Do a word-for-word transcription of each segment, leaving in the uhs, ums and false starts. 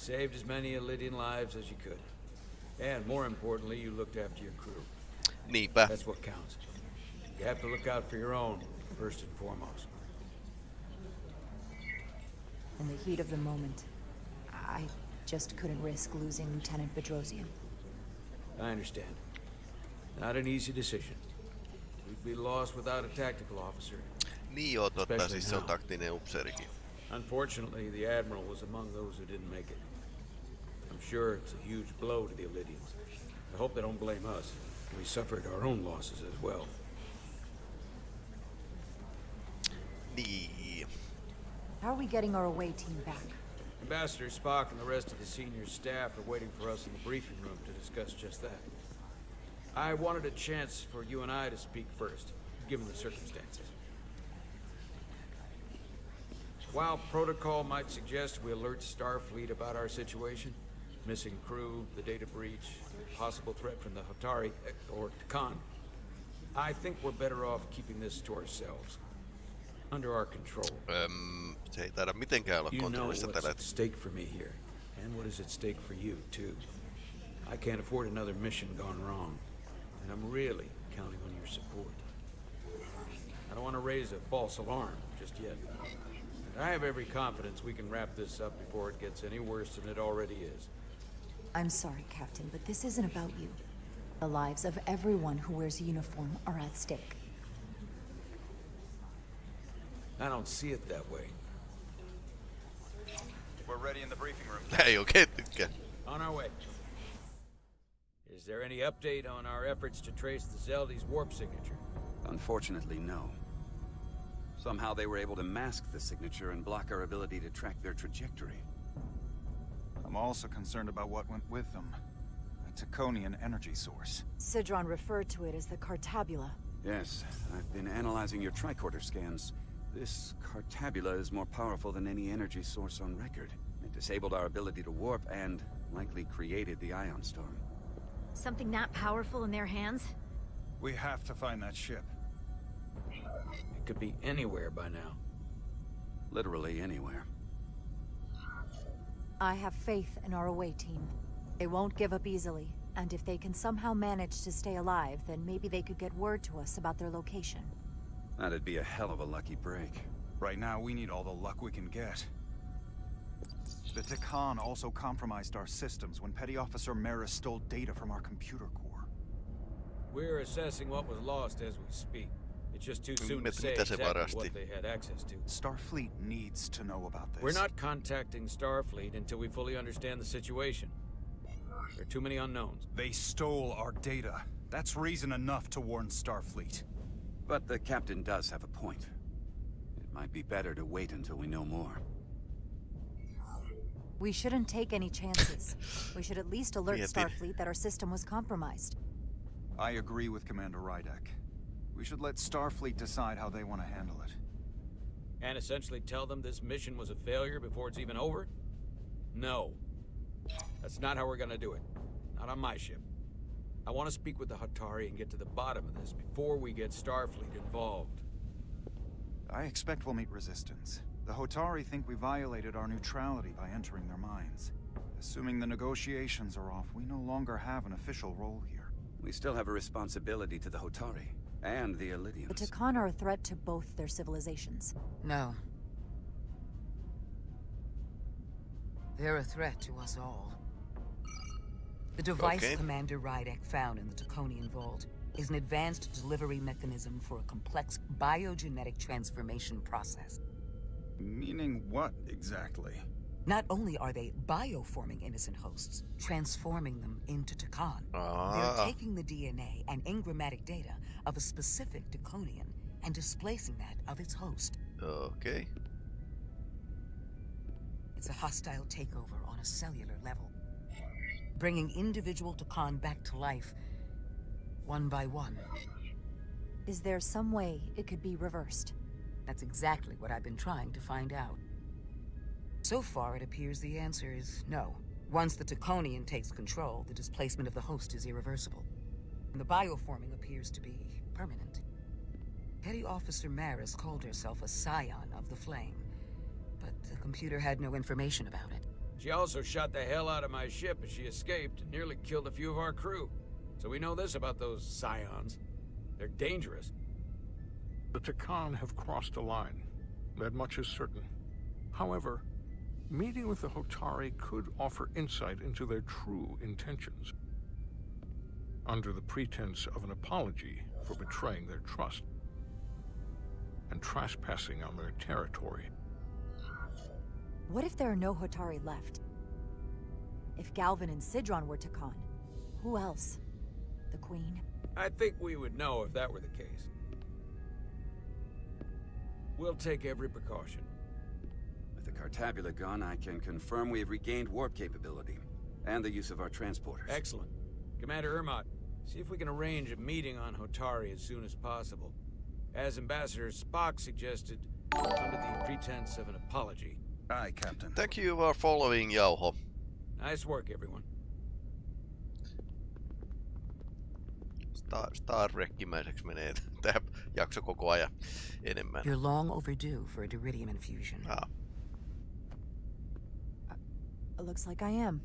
saved as many Elydian lives as you could. And more importantly, you looked after your crew. Niipä. That's what counts. You have to look out for your own, first and foremost. In the heat of the moment, I just couldn't risk losing Lieutenant Petrosian. I understand. Not an easy decision. We'd be lost without a tactical officer. Niin joo, totta, siis se on taktinen upseerikin. Unfortunately, the Admiral was among those who didn't make it. I'm sure it's a huge blow to the Elydians. I hope they don't blame us. We suffered our own losses as well. Niin. How are we getting our away team back? Ambassador Spock and the rest of the senior staff are waiting for us in the briefing room to discuss just that. I wanted a chance for you and I to speak first, given the circumstances. While protocol might suggest we alert Starfleet about our situation, missing crew, the data breach, possible threat from the Hotari or T'Kon, I think we're better off keeping this to ourselves, under our control. Um, se ei taida mitenkään olla kontrollista tällä. You know what's at stake for me here, and what is at stake for you too. I can't afford another mission gone wrong, and I'm really counting on your support. I don't want to raise a false alarm just yet. I have every confidence we can wrap this up before it gets any worse than it already is. I'm sorry, Captain, but this isn't about you. The lives of everyone who wears a uniform are at stake. I don't see it that way. We're ready in the briefing room. Hey, okay, okay. On our way. Is there any update on our efforts to trace the Zelda's warp signature? Unfortunately, no. Somehow they were able to mask the signature and block our ability to track their trajectory. I'm also concerned about what went with them. A T'Konian energy source. Sidron referred to it as the Cartabula. Yes, I've been analyzing your tricorder scans. This Cartabula is more powerful than any energy source on record. It disabled our ability to warp and likely created the ion storm. Something that powerful in their hands? We have to find that ship. It could be anywhere by now. Literally anywhere. I have faith in our away team. They won't give up easily, and if they can somehow manage to stay alive, then maybe they could get word to us about their location. That'd be a hell of a lucky break. Right now, we need all the luck we can get. The T'Kon also compromised our systems when Petty Officer Maris stole data from our computer core. We're assessing what was lost as we speak. It's just too soon to say exactly what they had access to. Starfleet needs to know about this. We're not contacting Starfleet until we fully understand the situation. There are too many unknowns. They stole our data. That's reason enough to warn Starfleet. But the captain does have a point. It might be better to wait until we know more. We shouldn't take any chances. We should at least alert Starfleet that our system was compromised. I agree with Commander Rydek. We should let Starfleet decide how they want to handle it. And essentially tell them this mission was a failure before it's even over? No. That's not how we're gonna do it. Not on my ship. I want to speak with the Hotari and get to the bottom of this before we get Starfleet involved. I expect we'll meet resistance. The Hotari think we violated our neutrality by entering their mines. Assuming the negotiations are off, we no longer have an official role here. We still have a responsibility to the Hotari, and the Elydians. The T'Kon are a threat to both their civilizations. No. They're a threat to us all. The device okay. Commander Rydek found in the T'Konian vault is an advanced delivery mechanism for a complex biogenetic transformation process. Meaning what, exactly? Not only are they bioforming innocent hosts, transforming them into T'Kon. Ah. They're taking the D N A and engrammatic data of a specific Deconian and displacing that of its host. Okay. It's a hostile takeover on a cellular level. Bringing individual T'Kon back to life, one by one. Is there some way it could be reversed? That's exactly what I've been trying to find out. So far, it appears the answer is no. Once the T'Konian takes control, the displacement of the host is irreversible. And the bioforming appears to be permanent. Petty Officer Maris called herself a Scion of the Flame, but the computer had no information about it. She also shot the hell out of my ship as she escaped and nearly killed a few of our crew. So we know this about those Scions. They're dangerous. The T'Kon have crossed a line. That much is certain. However, meeting with the Hotari could offer insight into their true intentions, under the pretense of an apology for betraying their trust and trespassing on their territory. What if there are no Hotari left? If Galvin and Sidron were T'Kon, who else? The Queen? I think we would know if that were the case. We'll take every precaution. With the Cartabula gone, I can confirm we have regained warp capability and the use of our transporters. Excellent. Commander Ermott, see if we can arrange a meeting on Hotari as soon as possible. As Ambassador Spock suggested, under the pretense of an apology. Aye, Captain. Thank you for following, Yoho. Nice work, everyone. Star, Star Rekkimäiseksi menee tämä jakso koko ajan enemmän. You're long overdue for a deridium infusion. Ah. Uh, looks like I am.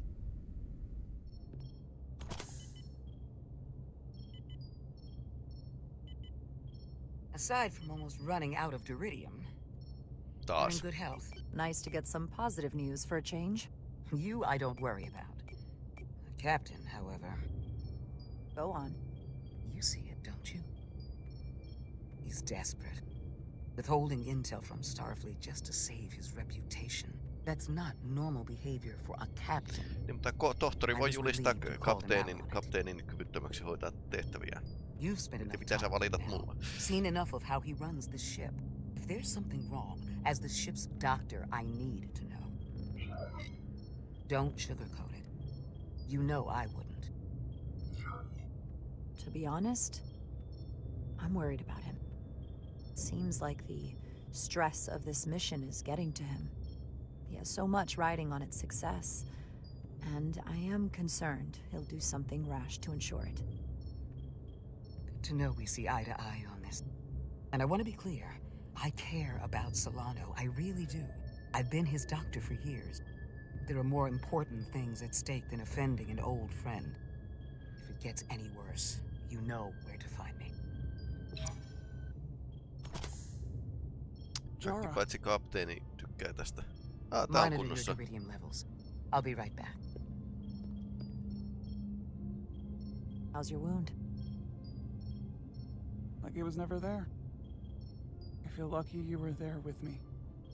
Aside from almost running out of deridium, I'm in good health. Nice to get some positive news for a change. You, I don't worry about. The captain, however. Go on. You see it, don't you? He's desperate. Withholding intel from Starfleet just to save his reputation. That's not normal behavior for a captain. Niin, mutta tohtori voi julistaa kapteenin, kapteenin kyvyttömäksi hoitaa tehtäviä. You've spent enough time seen enough of how he runs the ship. If there's something wrong, as the ship's doctor, I need to know. Don't sugarcoat it. You know I wouldn't. To be honest, I'm worried about him. Seems like the stress of this mission is getting to him. He has so much riding on its success, and I am concerned he'll do something rash to ensure it. To know we see eye to eye on this. And I want to be clear, I care about Solano, I really do. I've been his doctor for years. There are more important things at stake than offending an old friend. If it gets any worse, you know where to find me. Jokki paitsi kapteeni tykkää tästä. Ah, tää on kunnossa. Monitor your iridium levels. I'll be right back. How's your wound? Like it was never there. I feel lucky you were there with me.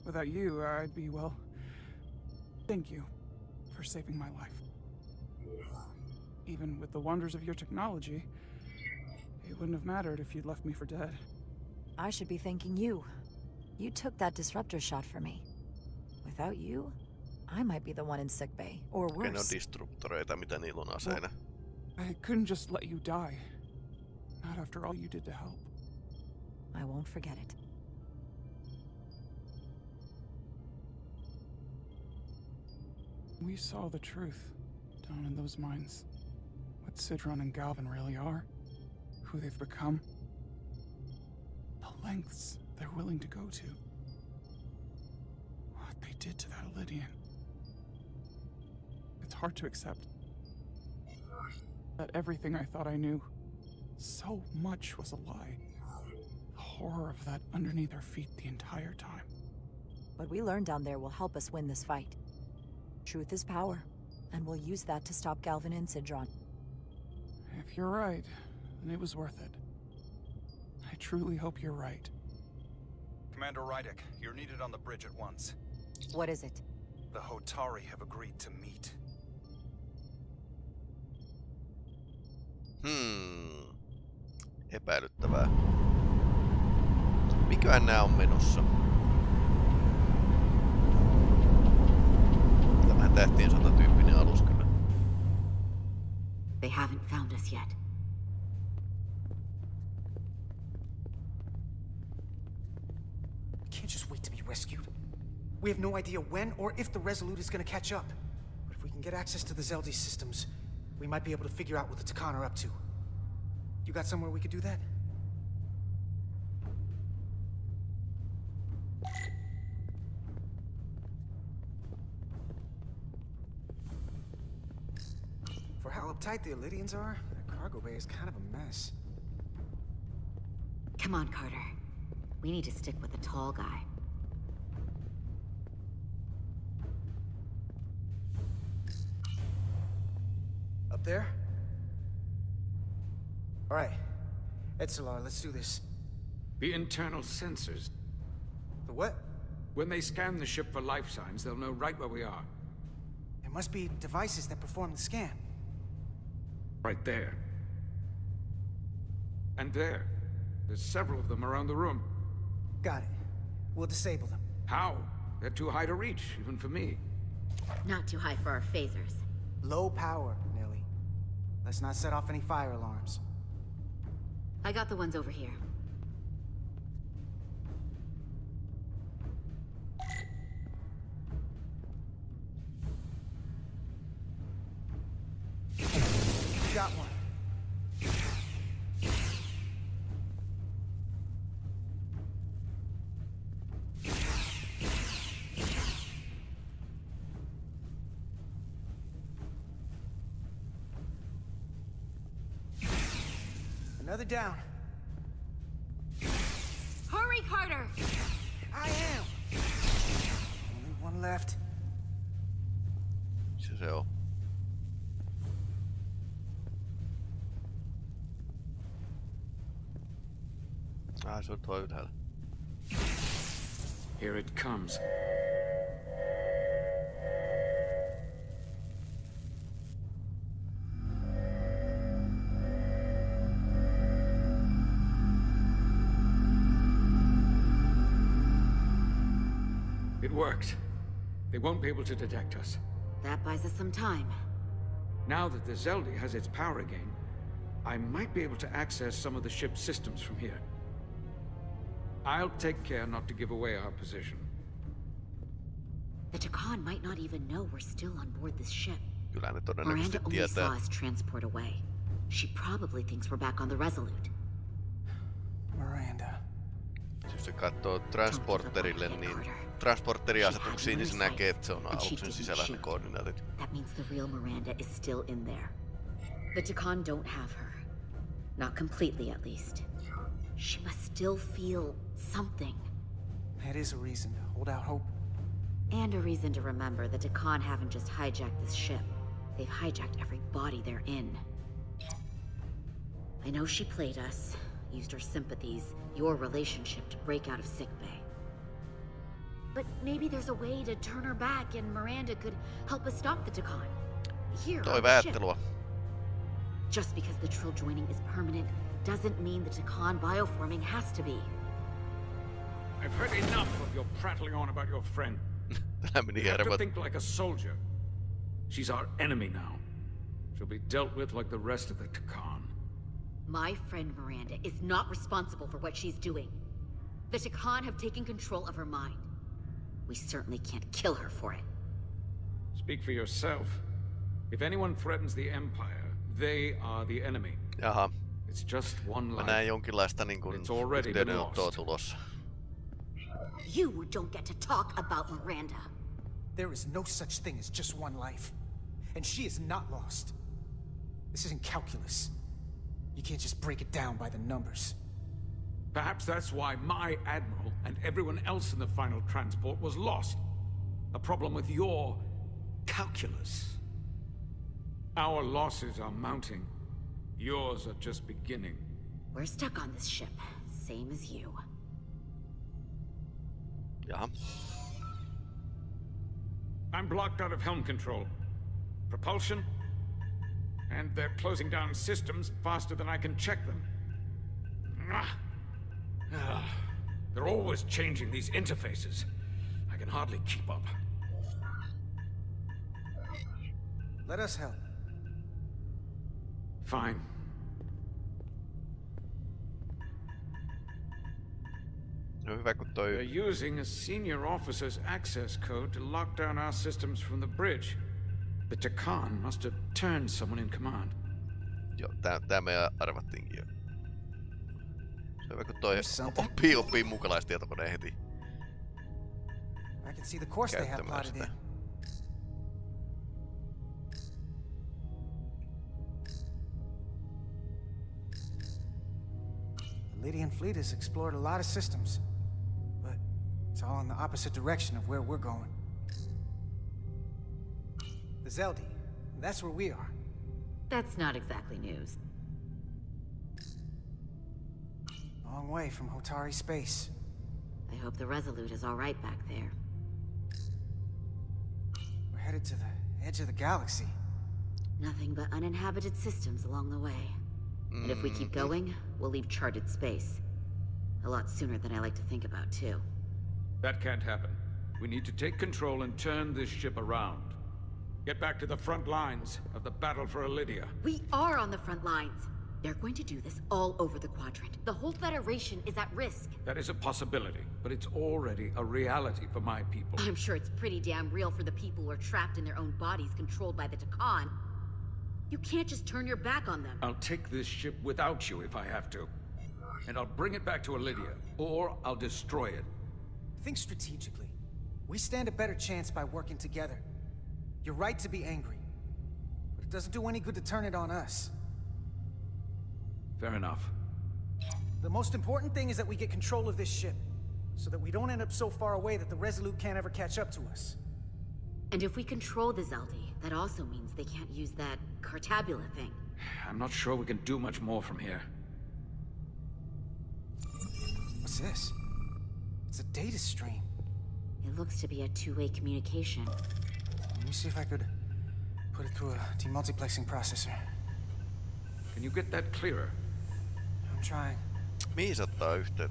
Without you, I'd be, well... Thank you for saving my life. Even with the wonders of your technology, it wouldn't have mattered if you'd left me for dead. I should be thanking you. You took that disruptor shot for me. Without you, I might be the one in sickbay, or worse. Well, I couldn't just let you die. Not after all you did to help. I won't forget it. We saw the truth down in those mines. What Sidron and Galvin really are. Who they've become. The lengths they're willing to go to. What they did to that Elydian. It's hard to accept. That everything I thought I knew, so much was a lie. The horror of that underneath our feet the entire time. What we learned down there will help us win this fight. Truth is power, and we'll use that to stop Galvin and Sidron. If you're right, then it was worth it. I truly hope you're right. Commander Rydek, you're needed on the bridge at once. What is it? The Hotari have agreed to meet. Hmm... Epäilyttävää. Miköhän nää on menossa? Tämähän tähtien sotatyyppinen alus kyllä. They haven't found us yet. We can't just wait to be rescued. We have no idea when or if the Resolute is going to catch up. But if we can get access to the Zelda systems, we might be able to figure out what the T'Kon are up to. You got somewhere we could do that? tight the Elydians are, their cargo bay is kind of a mess. Come on, Carter. We need to stick with the tall guy. Up there? All right. Etzelar, let's do this. The internal sensors. The what? When they scan the ship for life signs, they'll know right where we are. There must be devices that perform the scan. Right there. And there. There's several of them around the room. Got it. We'll disable them. How? They're too high to reach, even for me. Not too high for our phasers. Low power, Nelly. Let's not set off any fire alarms. I got the ones over here. Got one. Another down. Hurry, Carter! I am! Only one left. Citadel. Ah, I should throw it out. Here it comes. It worked. They won't be able to detect us. That buys us some time. Now that the Zelda has its power again, I might be able to access some of the ship's systems from here. I'll take care not to give away our position. The T'Kon might not even know we're still on board this ship. Miranda only saw us transport away. She probably thinks we're back on the Resolute. Miranda. Jos se katsoo transporterille, niin transporteriasetuksiin, niin se näkee, että se on aluksen sisällä ne koordinaatit. That means the real Miranda is still in there. The T'Kon don't have her. Not completely, at least. She must still feel something. That is a reason to hold out hope. And a reason to remember that T'Kon haven't just hijacked this ship. They've hijacked every body they're in. I know she played us, used her sympathies, your relationship to break out of sickbay. But maybe there's a way to turn her back and Miranda could help us stop the T'Kon. Here on the ship. Just because the Trill joining is permanent, doesn't mean the T'Kon bioforming has to be. I've heard enough of your prattling on about your friend. You have to think like a soldier. She's our enemy now. She'll be dealt with like the rest of the T'Kon. My friend Miranda is not responsible for what she's doing. The T'Kon have taken control of her mind. We certainly can't kill her for it. Speak for yourself. If anyone threatens the Empire, they are the enemy. Jaha. It's just one life. Mä näen jonkinlaista niin kuin yhteydenottoa tulossa. You don't get to talk about Miranda. There is no such thing as just one life. And she is not lost. This isn't calculus. You can't just break it down by the numbers. Perhaps that's why my admiral and everyone else in the final transport was lost. A problem with your calculus. Our losses are mounting. Yours are just beginning. We're stuck on this ship, same as you. Yeah. I'm blocked out of helm control. Propulsion? And they're closing down systems faster than I can check them. They're always changing these interfaces. I can hardly keep up. Let us help. Fine. They're using a senior officer's access code to lock down our systems from the bridge. The T'Kon must have turned someone in command. Joo, tää, tää me arvattiinkin jo. Se on vaikka toi oppii oppii mukalaistietokoneen heti. I can see the course they have plotted in. Elydian fleet has explored a lot of systems, but it's all in the opposite direction of where we're going. The Zelda, that's where we are. That's not exactly news. Long way from Hotari space. I hope the Resolute is all right back there. We're headed to the edge of the galaxy. Nothing but uninhabited systems along the way. Mm. And if we keep going, we'll leave charted space. A lot sooner than I like to think about, too. That can't happen. We need to take control and turn this ship around. Get back to the front lines of the battle for Elydia. We are on the front lines. They're going to do this all over the Quadrant. The whole Federation is at risk. That is a possibility, but it's already a reality for my people. I'm sure it's pretty damn real for the people who are trapped in their own bodies controlled by the T'Kon. You can't just turn your back on them. I'll take this ship without you if I have to. And I'll bring it back to Elydia, or I'll destroy it. Think strategically. We stand a better chance by working together. You're right to be angry, but it doesn't do any good to turn it on us. Fair enough. The most important thing is that we get control of this ship, so that we don't end up so far away that the Resolute can't ever catch up to us. And if we control the Zeldi, that also means they can't use that Cartabula thing. I'm not sure we can do much more from here. What's this? It's a data stream. It looks to be a two-way communication. Let me see if I could put it through a demultiplexing processor. Can you get that clearer? I'm trying. Mihin yhteyttä?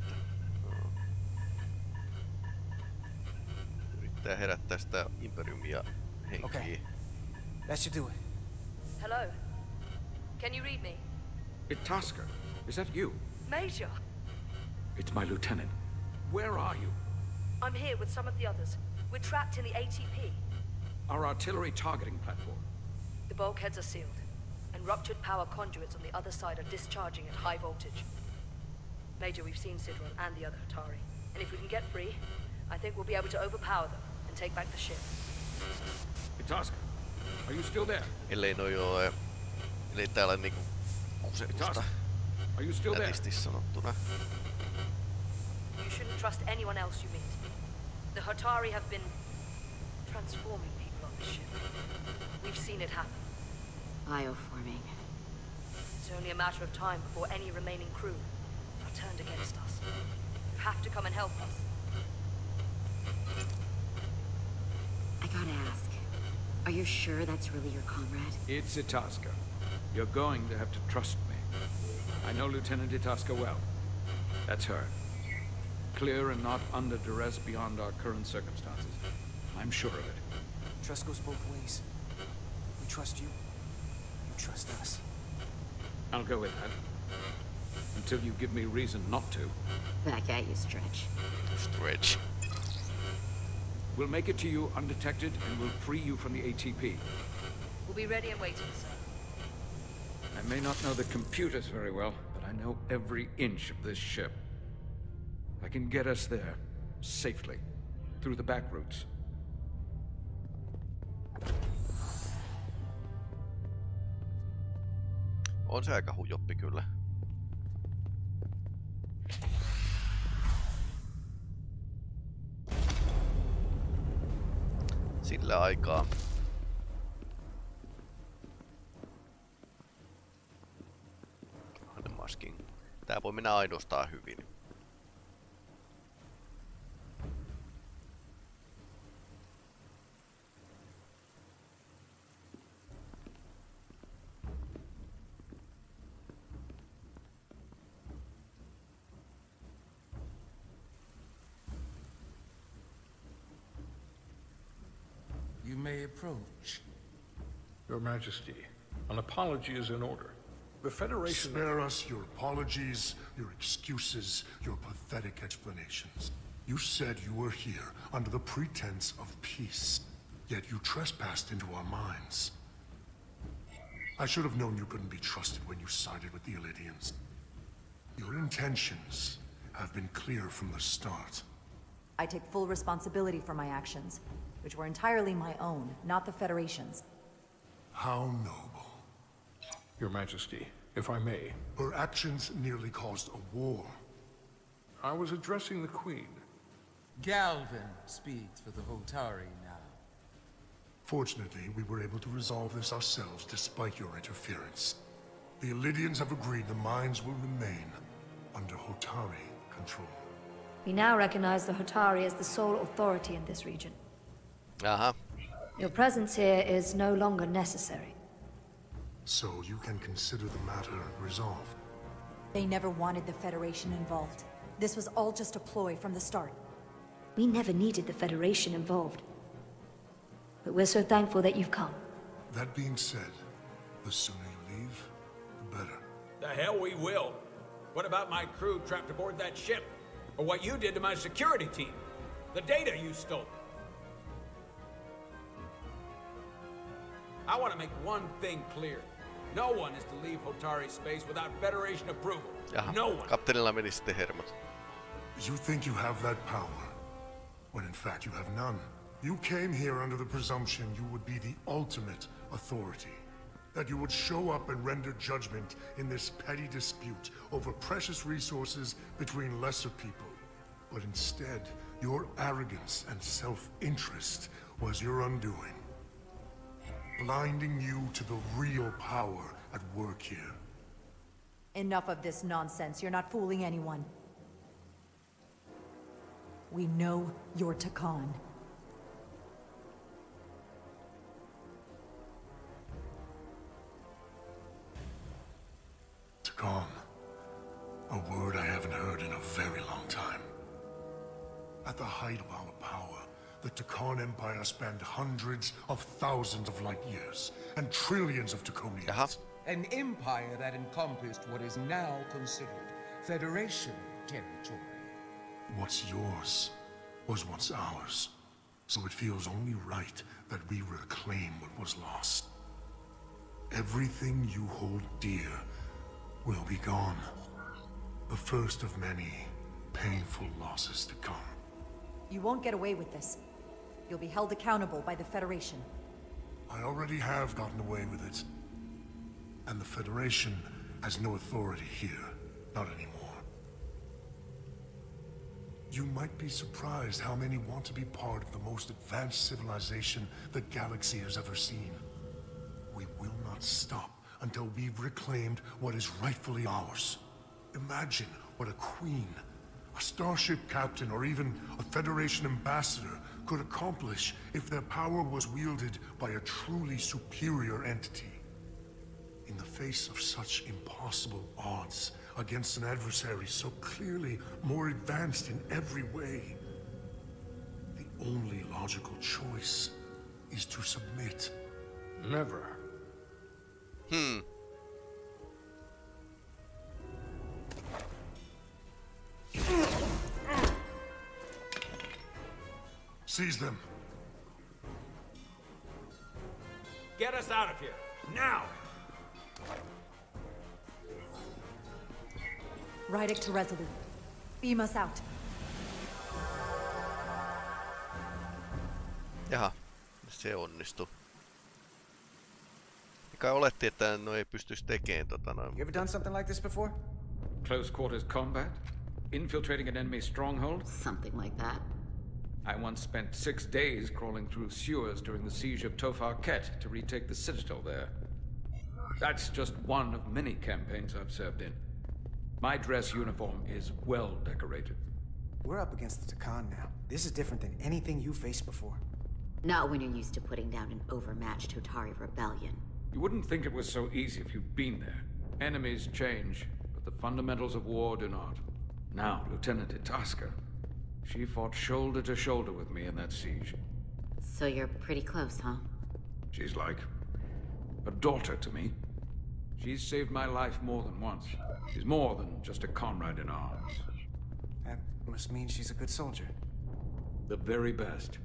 Yrittää herättää sitä imperiumia henkiin. Okay. That should do it. Hello. Can you read me? Itasca, is that you? Major. It's my lieutenant. Where are you? I'm here with some of the others. We're trapped in the A T P. Our artillery targeting platform. The bulkheads are sealed, and ruptured power conduits on the other side are discharging at high voltage. Major, we've seen Citadel and the other Hotari, and if we can get free, I think we'll be able to overpower them and take back the ship. Itasca, are you still there? Ellei noi ole, ellei täällä niinku kusetusta. Are you still there? Sanottuna. You shouldn't trust anyone else you meet. The Hotari have been transforming people on the ship. We've seen it happen. Bioforming. It's only a matter of time before any remaining crew are turned against us. You have to come and help us. I gotta ask, are you sure that's really your comrade? It's Itasca. You're going to have to trust me. I know Lieutenant Itasca well. That's her. Clear and not under duress beyond our current circumstances. I'm sure of it. Trust goes both ways. We trust you. Trust us. I'll go with that. Until you give me reason not to. Back at you, Stretch. Stretch. We'll make it to you undetected and we'll free you from the A T P. We'll be ready and waiting, sir. I may not know the computers very well, but I know every inch of this ship. I can get us there, safely, through the back routes. On se aika hujoppi kyllä. Sillä aikaa. Masking. Tää voi mennä ainoastaan hyvin. Approach. Your Majesty, an apology is in order. The Federation... Spare us your apologies, your excuses, your pathetic explanations. You said you were here under the pretense of peace, yet you trespassed into our minds. I should have known you couldn't be trusted when you sided with the Elydians. Your intentions have been clear from the start. I take full responsibility for my actions, which were entirely my own, not the Federation's. How noble. Your Majesty, if I may. Her actions nearly caused a war I was addressing the Queen. Galvin speaks for the Hotari now. Fortunately, we were able to resolve this ourselves despite your interference. The Elydians have agreed the mines will remain under Hotari control. We now recognize the Hotari as the sole authority in this region. Uh-huh. Your presence here is no longer necessary. So you can consider the matter resolved. They never wanted the Federation involved. This was all just a ploy from the start. We never needed the Federation involved. But we're so thankful that you've come. That being said, the sooner you leave, the better. The hell we will. What about my crew trapped aboard that ship? Or what you did to my security team? The data you stole? I want to make one thing clear. No one is to leave Hotari space without Federation approval. Jaha. No one. Kapteenilla meni sitten hermot. You think you have that power, when in fact you have none. You came here under the presumption you would be the ultimate authority. That you would show up and render judgment in this petty dispute over precious resources between lesser people. But instead, your arrogance and self-interest was your undoing. Blinding you to the real power at work here. Enough of this nonsense. You're not fooling anyone. We know you're T'Kon. T'Kon. A word I haven't heard in a very long time. At the height of our power, the T'Kon Empire spanned hundreds of thousands of light years and trillions of T'Konians. Uh-huh. An empire that encompassed what is now considered Federation territory. What's yours was once ours, so it feels only right that we reclaim what was lost. Everything you hold dear will be gone. The first of many painful losses to come. You won't get away with this. You'll be held accountable by the Federation. I already have gotten away with it. And the Federation has no authority here. Not anymore. You might be surprised how many want to be part of the most advanced civilization the galaxy has ever seen. We will not stop until we've reclaimed what is rightfully ours. Imagine what a queen, a starship captain, or even a Federation ambassador could accomplish if their power was wielded by a truly superior entity. In the face of such impossible odds, against an adversary so clearly more advanced in every way, the only logical choice is to submit. Never. Hmm. Seize them. Get us out of here, now! Rydek to Resolute. Beam us out. Jaha, se onnistui. Mikä oletti, että no ei pystyisi tekemään tota noin. You ever done something like this before? Close quarters combat? Infiltrating an enemy stronghold? Something like that. I once spent six days crawling through sewers during the siege of Tofar Kett to retake the Citadel there. That's just one of many campaigns I've served in. My dress uniform is well decorated. We're up against the T'Kon now. This is different than anything you faced before. Not when you're used to putting down an overmatched Hotari rebellion. You wouldn't think it was so easy if you'd been there. Enemies change, but the fundamentals of war do not. Now, Lieutenant Itasca. She fought shoulder to shoulder with me in that siege. So you're pretty close, huh? She's like a daughter to me. She's saved my life more than once. She's more than just a comrade in arms. That must mean she's a good soldier. The very best.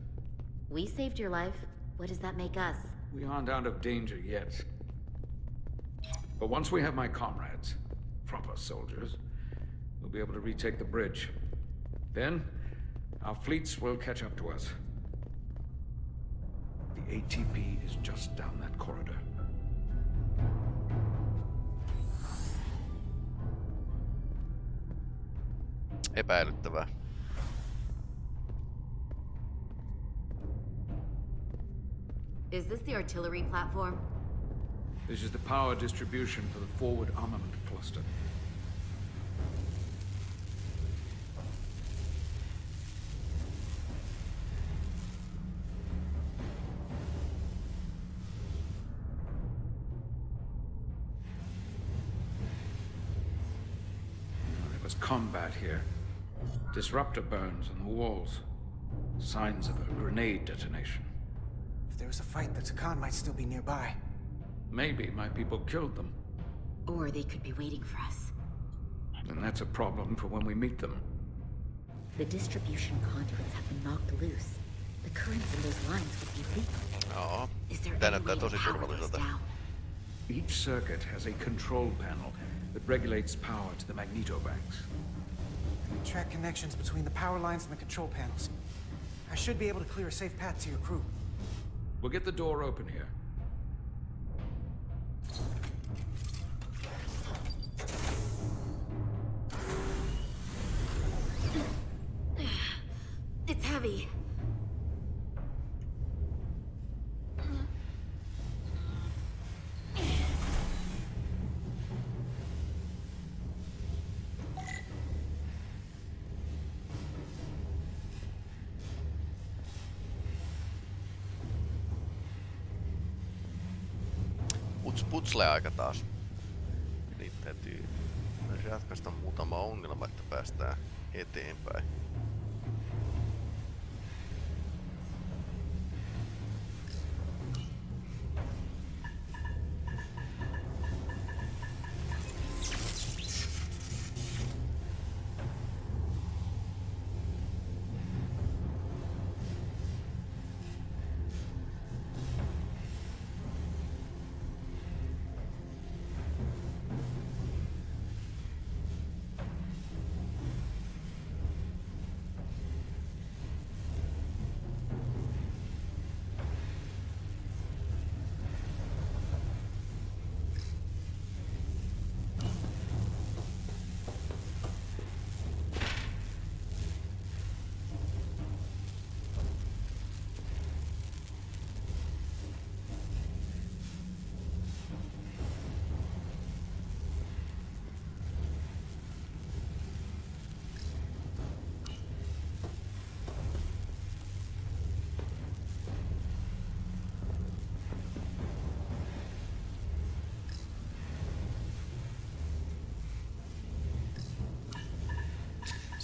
We saved your life. What does that make us? We aren't out of danger yet. But once we have my comrades, proper soldiers, we'll be able to retake the bridge. Then, our fleets will catch up to us. The A T P is just down that corridor. epäilyttävää. Is this the artillery platform? This is the power distribution for the forward armament cluster. Combat here. Disruptor burns on the walls. Signs of a grenade detonation. If there was a fight, the T'Kon might still be nearby. Maybe my people killed them. Or they could be waiting for us. And that's a problem for when we meet them. The distribution conduits have been knocked loose. The currents in those lines would be leaking. Oh, is there any way to power those down? Each circuit has a control panel that regulates power to the magnetobanks. Track connections between the power lines and the control panels. I should be able to clear a safe path to your crew. We'll get the door open here. It's heavy. Putsle aika taas. Eli täytyy myös ratkaista muutama ongelma, että päästään eteenpäin.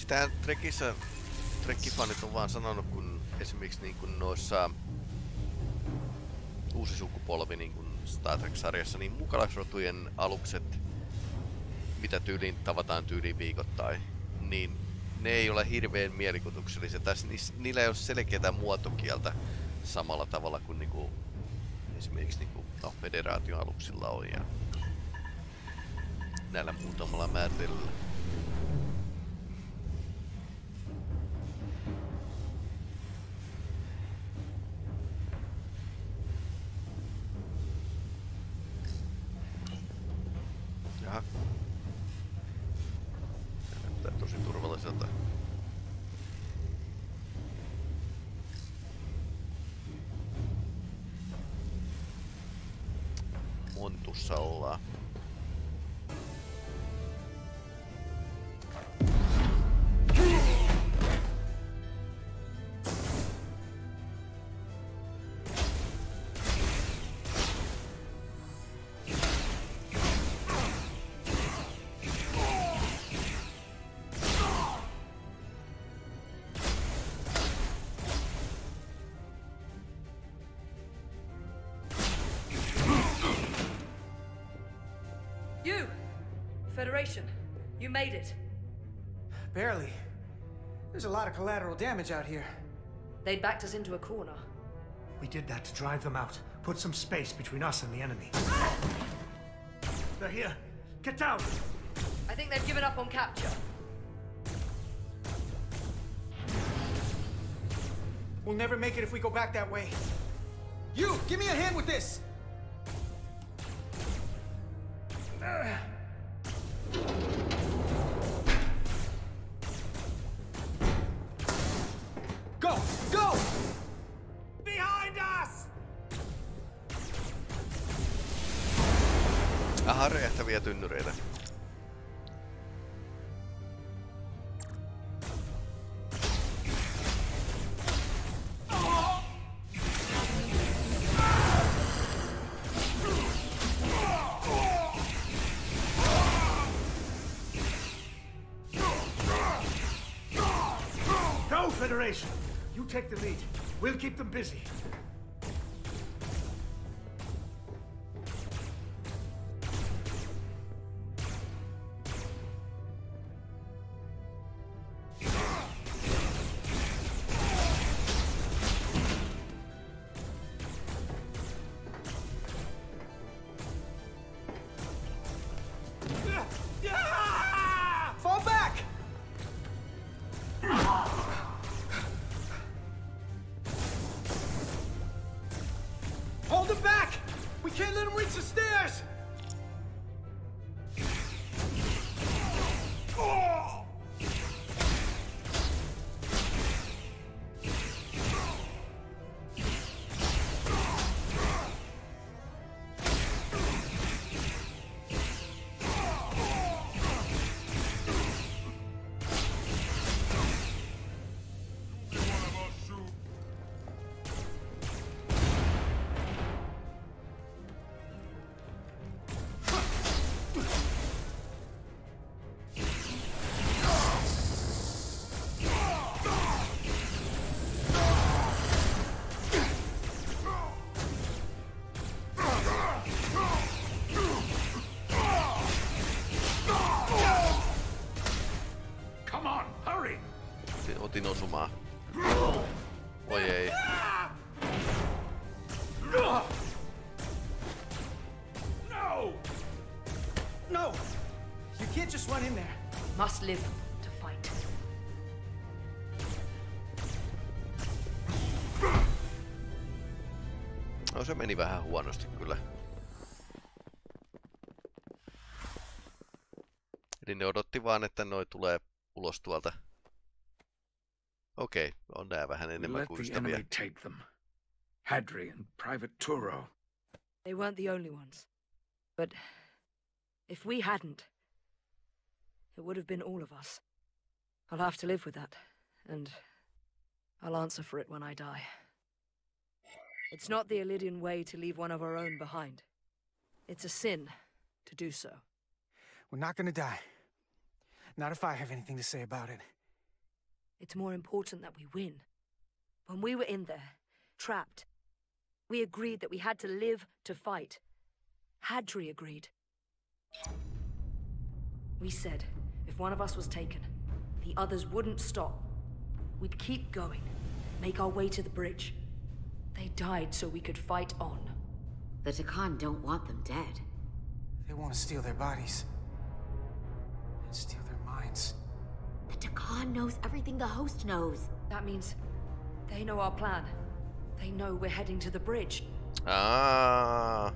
Tähän Trekissä Trekkifanit on vaan sanonut, kun esimerkiksi niin kun noissa uusi sukupolvi niin kun Star Trek-sarjassa, niin mukalaisrotujen alukset, mitä tyyliin tavataan tyyliin viikoittain, niin ne ei ole hirveän mielikuvituksellisia. Tässä niillä ei ole selkeää muotokieltä samalla tavalla kuin niinku, esimerkiksi niinku, no, federaation aluksilla on ja näillä muutamalla määritellyllä. Federation, you made it. Barely. There's a lot of collateral damage out here. They backed us into a corner. We did that to drive them out. Put some space between us and the enemy. Ah! They're here. Get down! I think they've given up on capture. We'll never make it if we go back that way. You! Give me a hand with this! Uh. Aha, räjähtäviä tynnyreitä. No, Federation! You take the lead. We'll keep them busy. Otin osumaa. Oi ei. No! No! You can't just run in there. Must live to fight. No, se meni vähän huonosti kyllä. Eli ne odotti vaan, että noi tulee ulos tuolta. Okei, okay, on nää vähän enemmän kuin ystäviä. Hadri and Private Turo. They weren't the only ones. But if we hadn't, it would have been all of us. I'll have to live with that, and I'll answer for it when I die. It's not the Elydian way to leave one of our own behind. It's a sin to do so. We're not gonna die. Not if I have anything to say about it. It's more important that we win. When we were in there, trapped, we agreed that we had to live to fight. Hadri agreed. We said, if one of us was taken, the others wouldn't stop. We'd keep going, make our way to the bridge. They died so we could fight on. The T'Kon don't want them dead. They want to steal their bodies. And steal their minds. The T'Kon knows everything the host knows. That means they know our plan. They know we're heading to the bridge. Ah.